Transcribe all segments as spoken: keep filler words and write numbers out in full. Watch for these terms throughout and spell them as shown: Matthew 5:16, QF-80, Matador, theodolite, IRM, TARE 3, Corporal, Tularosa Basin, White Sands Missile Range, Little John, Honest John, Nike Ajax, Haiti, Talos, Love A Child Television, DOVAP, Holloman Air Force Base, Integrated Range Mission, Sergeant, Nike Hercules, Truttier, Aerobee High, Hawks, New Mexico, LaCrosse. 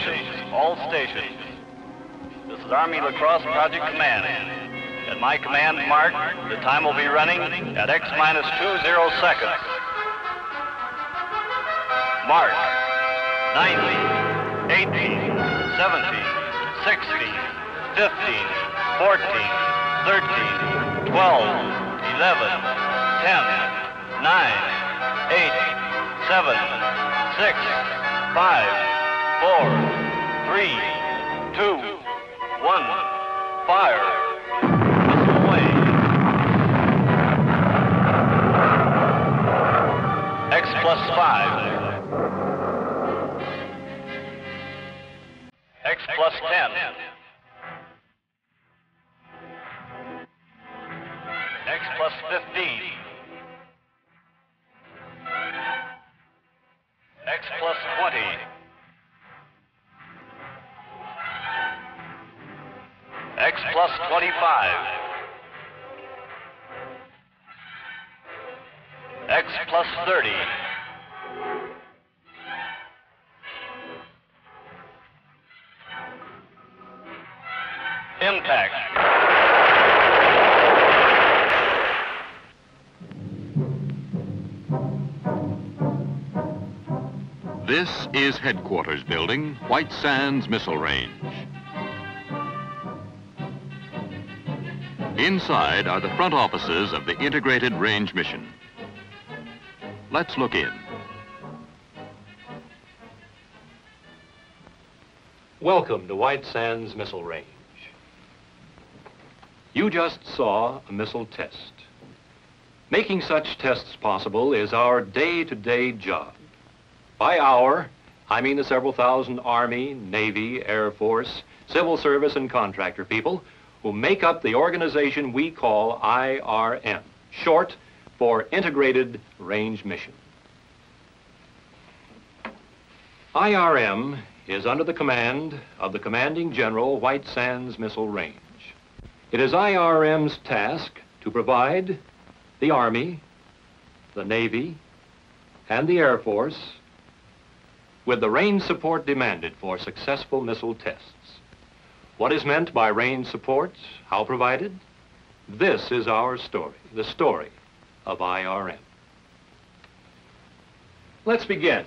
stations, all stations. This is Army LaCrosse Project Command. At my command mark, the time will be running at X minus two zero seconds. Mark, ninety, eighteen, seventeen, sixteen, fifteen, fourteen, thirteen, twelve, eleven, ten, nine, eight, seven, six, five, four, three, two, one, fire. Missile away. X plus five. X plus ten. X plus fifteen. X plus twenty. X plus twenty-five. X plus thirty. Impact. This is headquarters building, White Sands Missile Range. Inside are the front offices of the Integrated Range Mission. Let's look in. Welcome to White Sands Missile Range. You just saw a missile test. Making such tests possible is our day-to-day job. By our, I mean the several thousand Army, Navy, Air Force, civil service, and contractor people who make up the organization we call I R M, short for Integrated Range Mission. I R M is under the command of the Commanding General, White Sands Missile Range. It is I R M's task to provide the Army, the Navy, and the Air Force with the range support demanded for successful missile tests. What is meant by range support? How provided? This is our story, the story of I R M. Let's begin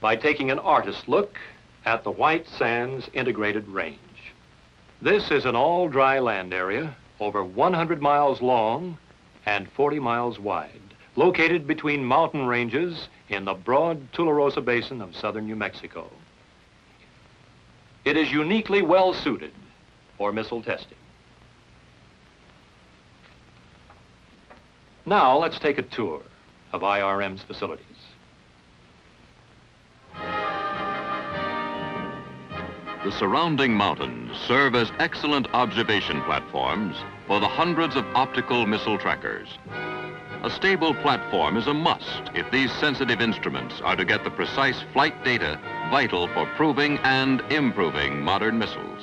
by taking an artist's look at the White Sands Integrated Range. This is an all-dry land area over one hundred miles long and forty miles wide, located between mountain ranges in the broad Tularosa Basin of southern New Mexico. It is uniquely well-suited for missile testing. Now let's take a tour of I R M's facilities. The surrounding mountains serve as excellent observation platforms for the hundreds of optical missile trackers. A stable platform is a must if these sensitive instruments are to get the precise flight data vital for proving and improving modern missiles.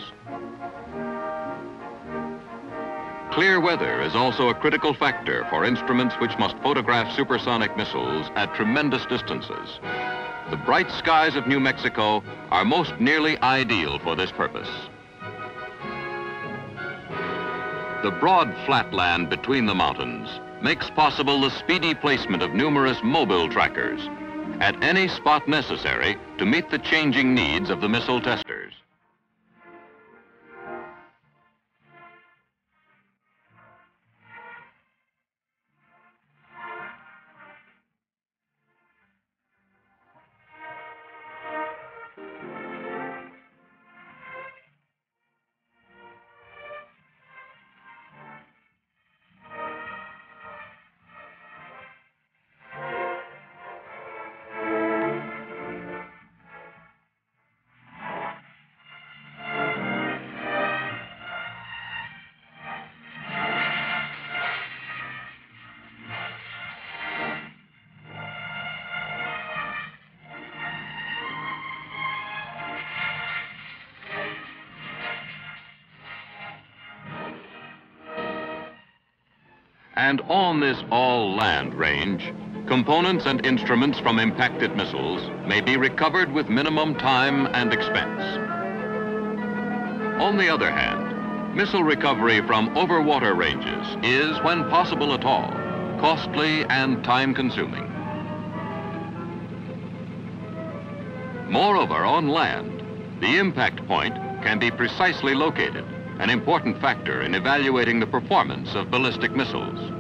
Clear weather is also a critical factor for instruments which must photograph supersonic missiles at tremendous distances. The bright skies of New Mexico are most nearly ideal for this purpose. The broad flat land between the mountains makes possible the speedy placement of numerous mobile trackers at any spot necessary to meet the changing needs of the missile testers. And on this all-land range, Components and instruments from impacted missiles may be recovered with minimum time and expense. On the other hand, missile recovery from overwater ranges is, when possible at all, costly and time-consuming. Moreover, on land, the impact point can be precisely located, an important factor in evaluating the performance of ballistic missiles.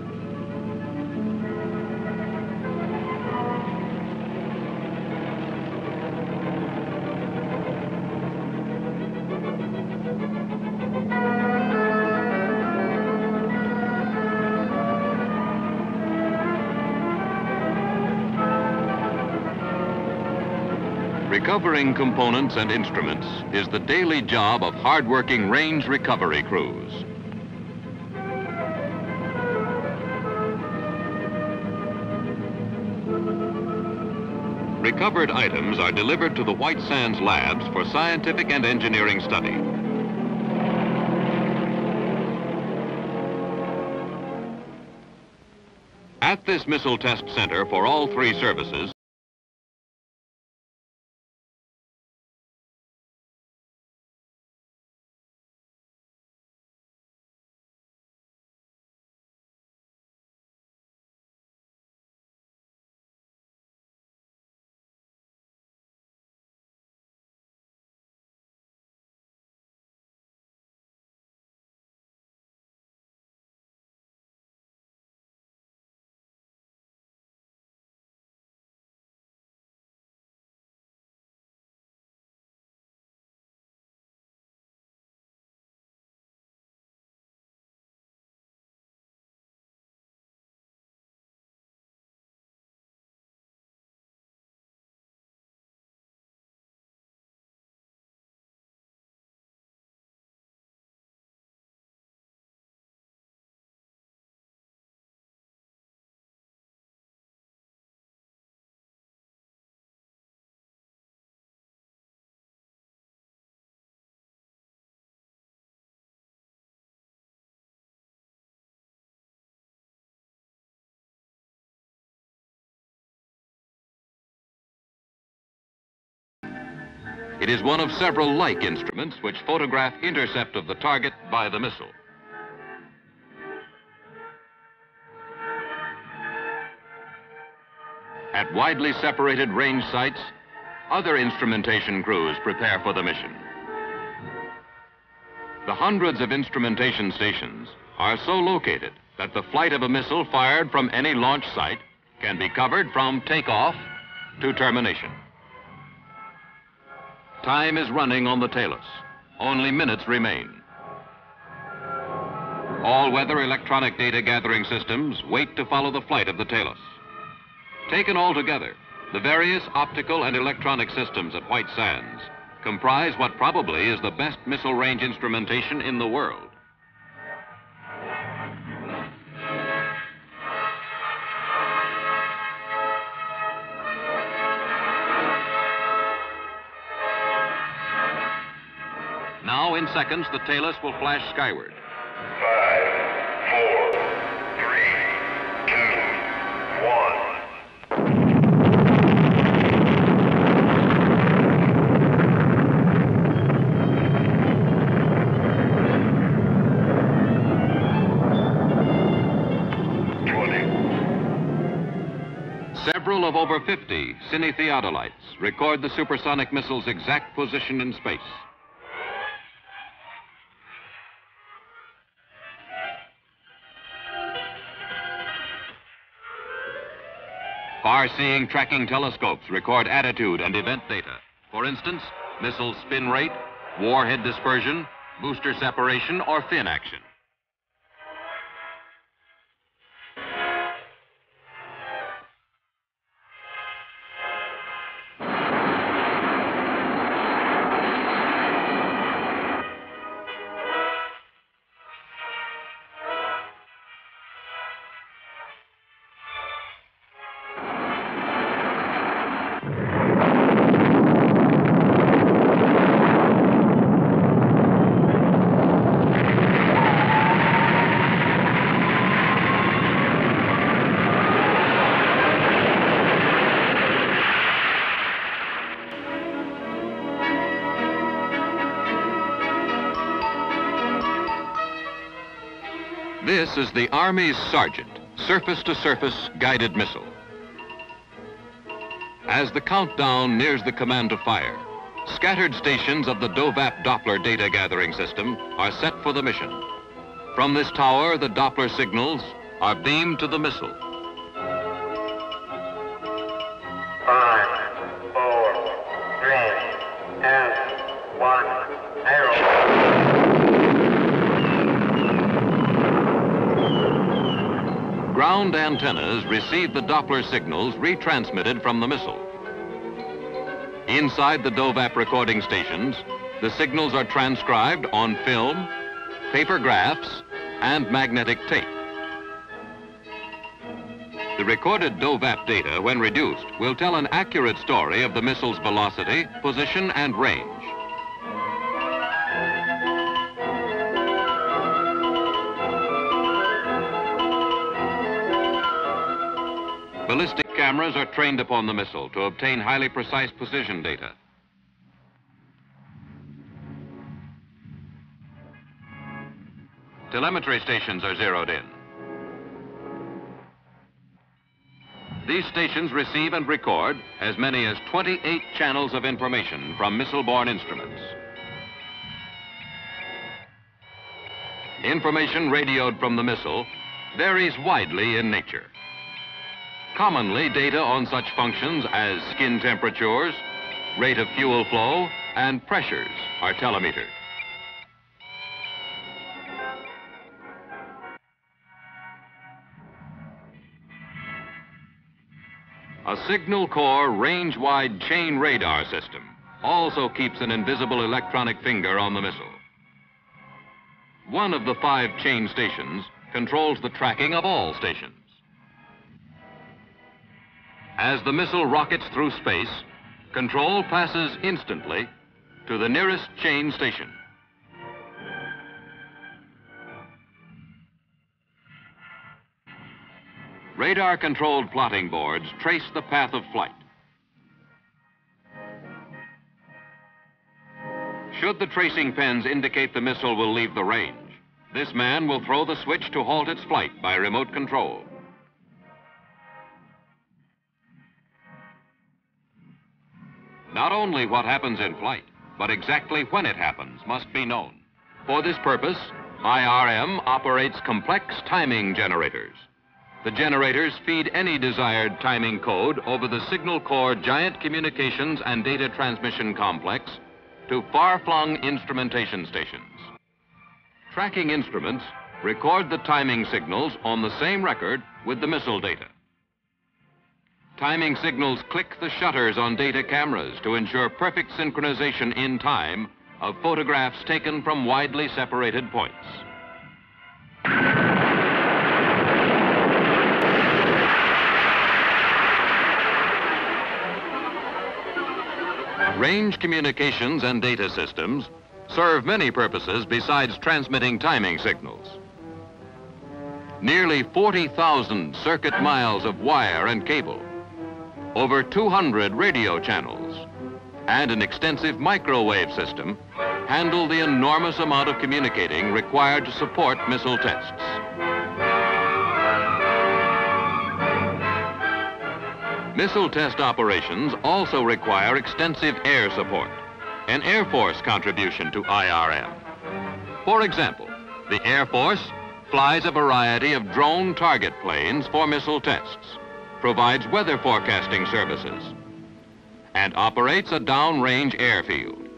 Recovering components and instruments is the daily job of hard-working range recovery crews. Recovered items are delivered to the White Sands labs for scientific and engineering study. At this missile test center for all three services, it is one of several like instruments which photograph intercept of the target by the missile. At widely separated range sites, other instrumentation crews prepare for the mission. The hundreds of instrumentation stations are so located that the flight of a missile fired from any launch site can be covered from takeoff to termination. Time is running on the Talos. Only minutes remain. All weather electronic data gathering systems wait to follow the flight of the Talos. Taken all together, the various optical and electronic systems at White Sands comprise what probably is the best missile range instrumentation in the world. Now, in seconds, the Talos will flash skyward. Five, four, three, two, one. twenty. Several of over fifty cine theodolites record the supersonic missile's exact position in space. Far-seeing tracking telescopes record attitude and event data. For instance, missile spin rate, warhead dispersion, booster separation, or fin action. This is the Army's Sergeant, surface-to-surface guided missile. As the countdown nears the command to fire, scattered stations of the DOVAP Doppler data gathering system are set for the mission. From this tower, the Doppler signals are beamed to the missile. Ground antennas receive the Doppler signals retransmitted from the missile. Inside the DOVAP recording stations, the signals are transcribed on film, paper graphs, and magnetic tape. The recorded DOVAP data, when reduced, will tell an accurate story of the missile's velocity, position, and range. Ballistic cameras are trained upon the missile to obtain highly precise position data. Telemetry stations are zeroed in. These stations receive and record as many as twenty-eight channels of information from missile-borne instruments. Information radioed from the missile varies widely in nature. Commonly, data on such functions as skin temperatures, rate of fuel flow, and pressures are telemetered. A signal corps range-wide chain radar system also keeps an invisible electronic finger on the missile. One of the five chain stations controls the tracking of all stations. As the missile rockets through space, control passes instantly to the nearest chain station. Radar-controlled plotting boards trace the path of flight. Should the tracing pens indicate the missile will leave the range, this man will throw the switch to halt its flight by remote control. Not only what happens in flight, but exactly when it happens must be known. For this purpose, I R M operates complex timing generators. The generators feed any desired timing code over the Signal Corps Giant Communications and Data Transmission Complex to far-flung instrumentation stations. Tracking instruments record the timing signals on the same record with the missile data. Timing signals click the shutters on data cameras to ensure perfect synchronization in time of photographs taken from widely separated points. Range communications and data systems serve many purposes besides transmitting timing signals. Nearly forty thousand circuit miles of wire and cable, over two hundred radio channels, and an extensive microwave system handle the enormous amount of communicating required to support missile tests. Missile test operations also require extensive air support, an Air Force contribution to I R M. For example, the Air Force flies a variety of drone target planes for missile tests, provides weather forecasting services, and operates a downrange airfield.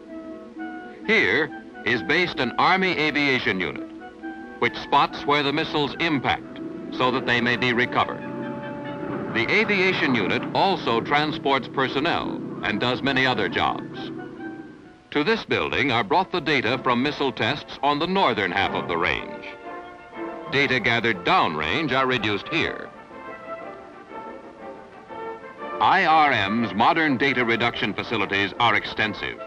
Here is based an Army aviation unit, which spots where the missiles impact so that they may be recovered. The aviation unit also transports personnel and does many other jobs. To this building are brought the data from missile tests on the northern half of the range. Data gathered downrange are reduced here. I R M's modern data reduction facilities are extensive.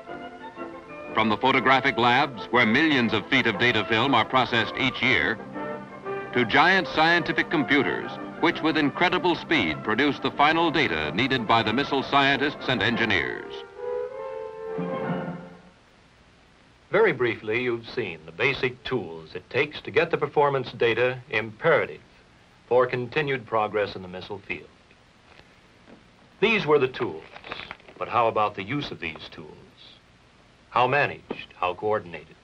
From the photographic labs, where millions of feet of data film are processed each year, to giant scientific computers, which with incredible speed produce the final data needed by the missile scientists and engineers. Very briefly, you've seen the basic tools it takes to get the performance data imperative for continued progress in the missile field. These were the tools, but how about the use of these tools? How managed? How coordinated?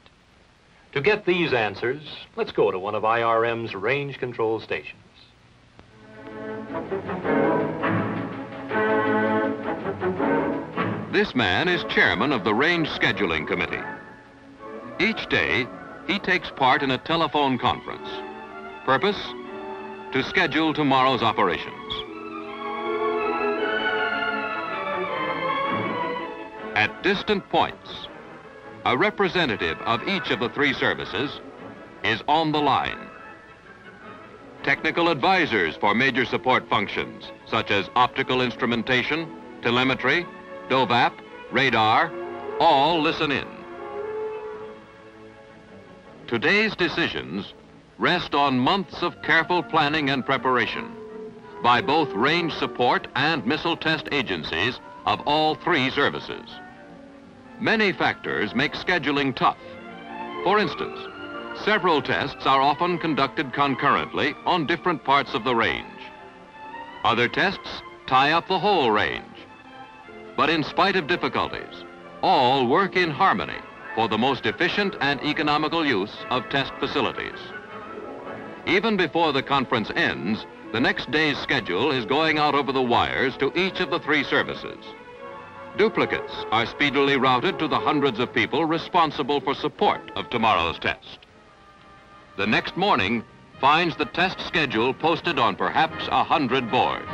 To get these answers, let's go to one of I R M's range control stations. This man is chairman of the Range Scheduling Committee. Each day, he takes part in a telephone conference. Purpose? To schedule tomorrow's operations. At distant points, a representative of each of the three services is on the line. Technical advisors for major support functions, such as optical instrumentation, telemetry, DOVAP, radar, all listen in. Today's decisions rest on months of careful planning and preparation by both range support and missile test agencies of all three services. Many factors make scheduling tough. For instance, several tests are often conducted concurrently on different parts of the range. Other tests tie up the whole range. But in spite of difficulties, all work in harmony for the most efficient and economical use of test facilities. Even before the conference ends, the next day's schedule is going out over the wires to each of the three services. Duplicates are speedily routed to the hundreds of people responsible for support of tomorrow's test. The next morning finds the test schedule posted on perhaps a hundred boards.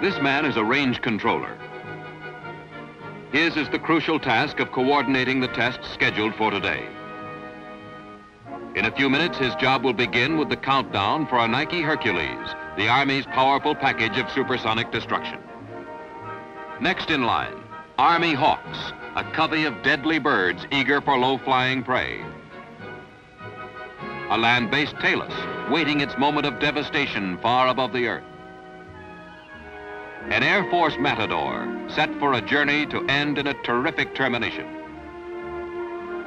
This man is a range controller. His is the crucial task of coordinating the tests scheduled for today. In a few minutes, his job will begin with the countdown for a Nike Hercules, the Army's powerful package of supersonic destruction. Next in line, Army Hawks, a covey of deadly birds eager for low-flying prey. A land-based Talos, waiting its moment of devastation far above the earth. An Air Force Matador, set for a journey to end in a terrific termination.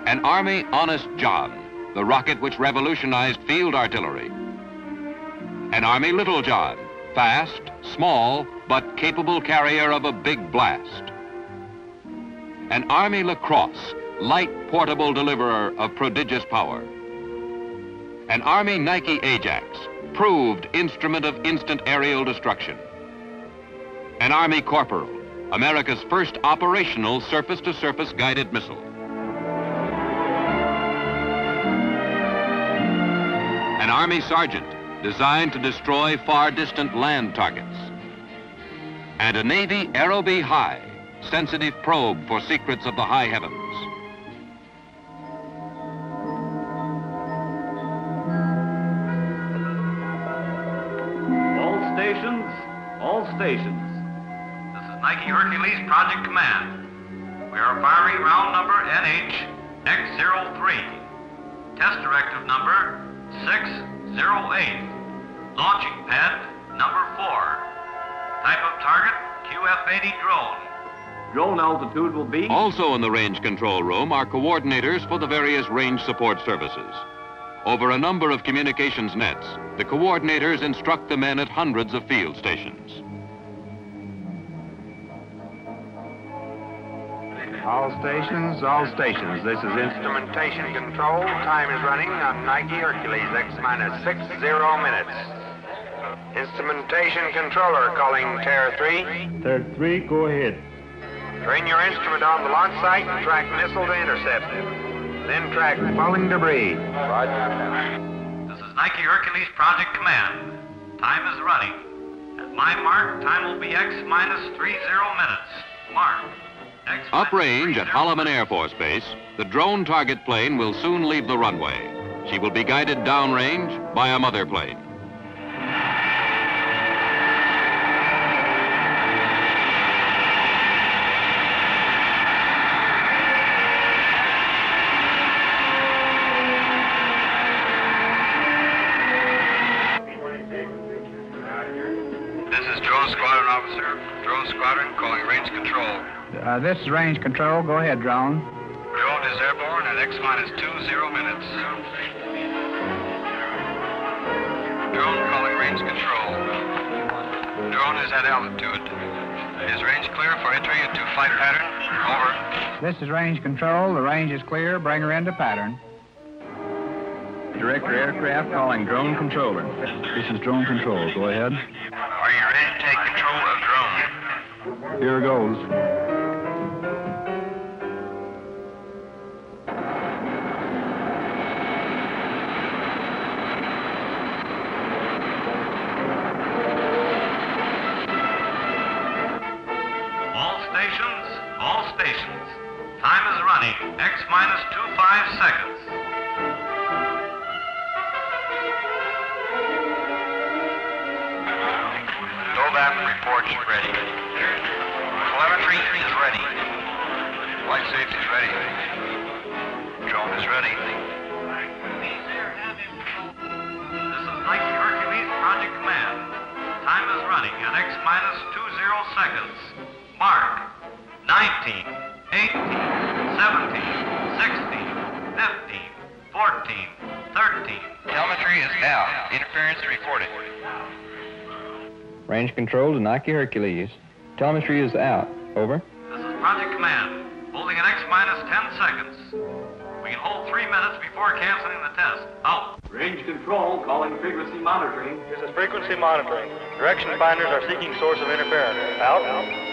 An Army Honest John, the rocket which revolutionized field artillery. An Army Little John, fast, small, but capable carrier of a big blast. An Army LaCrosse, light portable deliverer of prodigious power. An Army Nike Ajax, proved instrument of instant aerial destruction. An Army Corporal, America's first operational surface-to-surface guided missile. An Army Sergeant, designed to destroy far-distant land targets. And a Navy Aerobee High, sensitive probe for secrets of the high heavens. All stations, all stations. This is Nike Hercules Project Command. We are firing round number N H X zero three. Test directive number six zero eight. Launching pad number four. Type of target, Q F eighty drone. Drone altitude will be... Also in the range control room are coordinators for the various range support services. Over a number of communications nets, the coordinators instruct the men at hundreds of field stations. All stations, all stations. This is instrumentation control. Time is running on Nike Hercules, X minus six zero minutes. Instrumentation controller calling TARE three. TARE three, go ahead. Train your instrument on the launch site and track missile to intercept it. Then track falling debris. Roger. This is Nike Hercules Project Command. Time is running. At my mark, time will be X minus three zero minutes. Mark. Uprange at Holloman Air Force Base, the drone target plane will soon leave the runway. She will be guided downrange by a mother plane. This is Drone Squadron Officer. Drone Squadron calling Range Control. Uh, this is Range Control. Go ahead, Drone. Drone is airborne at X minus two zero minutes. Drone calling Range Control. Drone is at altitude. Is range clear for entry into flight pattern? Over. This is Range Control. The range is clear. Bring her into pattern. Director aircraft calling drone controller. This is drone control. Go ahead. Are you ready to take control of drone? Here goes. All stations, all stations. Time is running. X minus two five seconds. Reports ready. Telemetry is ready. Life safety is ready. Drone is ready. This is Nike Hercules Project Command. Time is running at X minus two zero seconds. Mark nineteen, eighteen, seventeen, sixteen, fifteen, fourteen, thirteen. Telemetry is down. Interference reported. Range control to Nike Hercules. Telemetry is out. Over. This is Project Command, holding at X minus ten seconds. We can hold three minutes before canceling the test. Out. Range control calling frequency monitoring. This is frequency monitoring. Direction binders are seeking source of interference. Out. Out.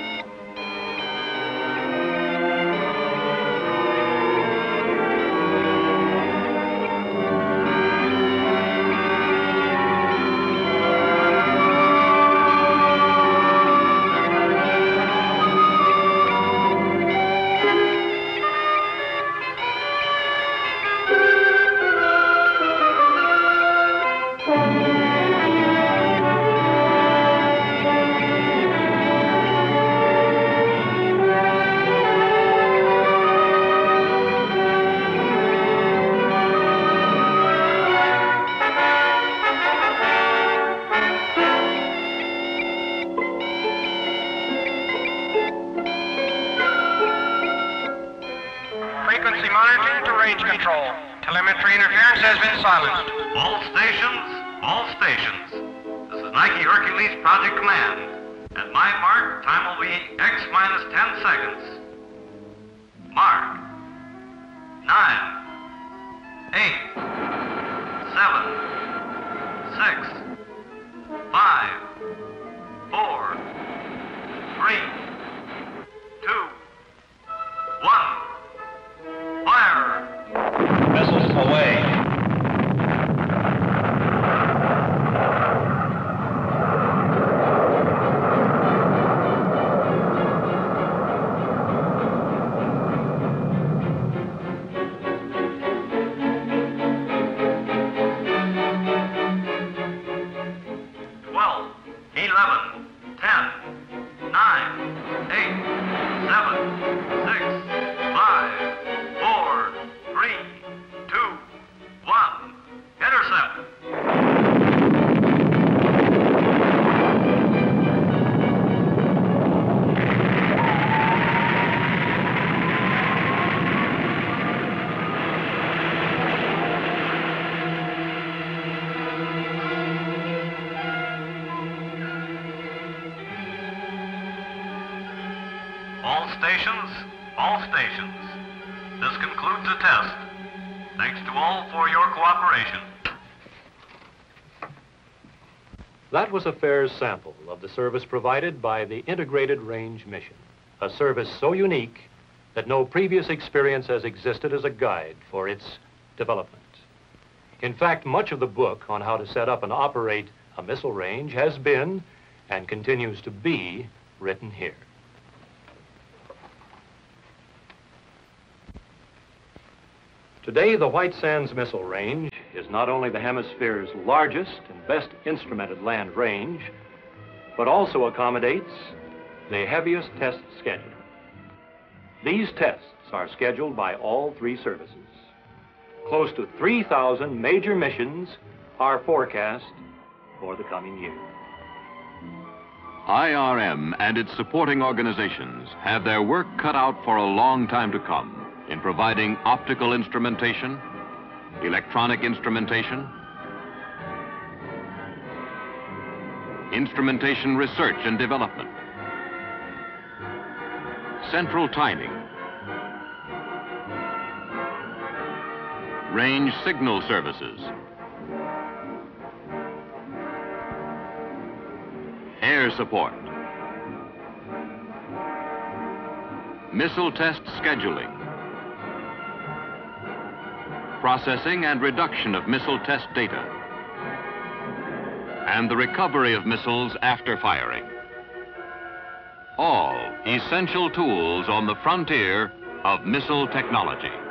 That was a fair sample of the service provided by the Integrated Range Mission, a service so unique that no previous experience has existed as a guide for its development. In fact, much of the book on how to set up and operate a missile range has been, and continues to be, written here. Today, the White Sands Missile Range is not only the hemisphere's largest and best instrumented land range, but also accommodates the heaviest test schedule. These tests are scheduled by all three services. Close to three thousand major missions are forecast for the coming year. I R M and its supporting organizations have their work cut out for a long time to come in providing optical instrumentation, electronic instrumentation, instrumentation research and development, central timing, range signal services, air support, missile test scheduling, processing and reduction of missile test data, and the recovery of missiles after firing. All essential tools on the frontier of missile technology.